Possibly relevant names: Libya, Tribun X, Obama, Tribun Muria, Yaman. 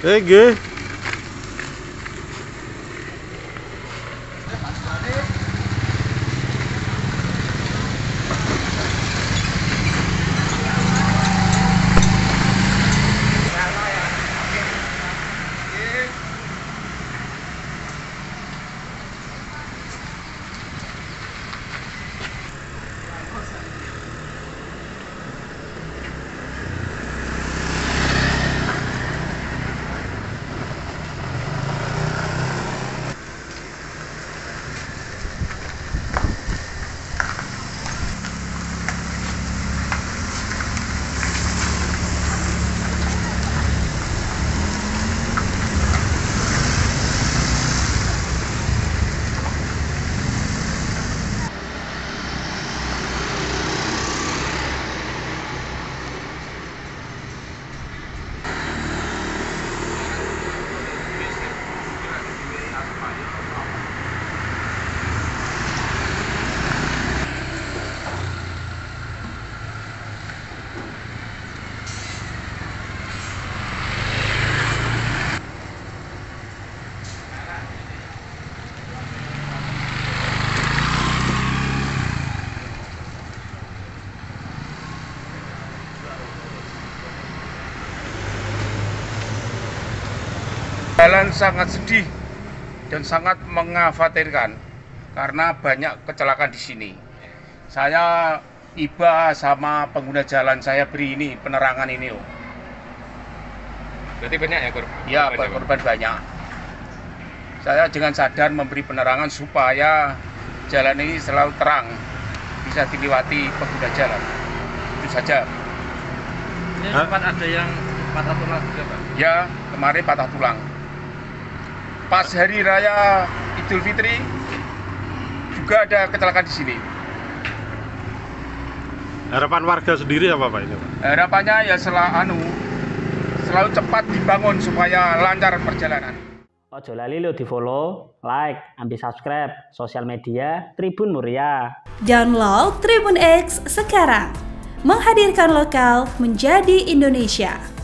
Oke. Jalan sangat sedih dan sangat mengkhawatirkan karena banyak kecelakaan di sini. Saya iba sama pengguna jalan, saya beri ini penerangan ini. Berarti banyak ya korban? Ya, korban banyak. Saya dengan sadar memberi penerangan supaya jalan ini selalu terang, bisa dilewati pengguna jalan. Itu saja. Ini sempat ada yang patah tulang juga, Pak? Ya, kemarin patah tulang. Pas hari raya Idul Fitri juga ada kecelakaan di sini. Harapan warga sendiri apa Pak ini? Harapannya ya selalu cepat dibangun supaya lancar perjalanan. Ojo lali lo di follow, like, ambil subscribe sosial media Tribun Muria. Download Tribun X sekarang, menghadirkan lokal menjadi Indonesia.